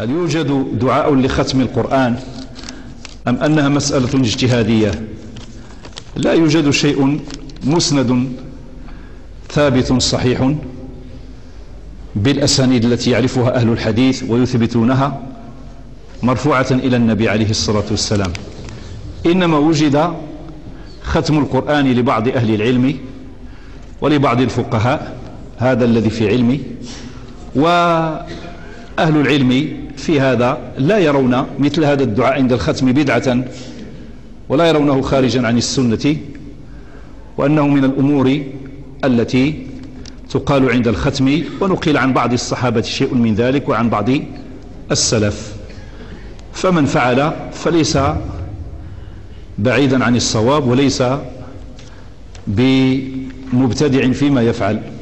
هل يوجد دعاء لختم القرآن أم أنها مسألة اجتهادية؟ لا يوجد شيء مسند ثابت صحيح بالأسانيد التي يعرفها أهل الحديث ويثبتونها مرفوعة إلى النبي عليه الصلاة والسلام، إنما وجد ختم القرآن لبعض أهل العلم ولبعض الفقهاء، هذا الذي في علمي، وأهل العلم في هذا لا يرون مثل هذا الدعاء عند الختم بدعة ولا يرونه خارجا عن السنة، وأنه من الأمور التي تقال عند الختم، ونقل عن بعض الصحابة شيء من ذلك وعن بعض السلف، فمن فعل فليس بعيدا عن الصواب وليس بمبتدع فيما يفعل.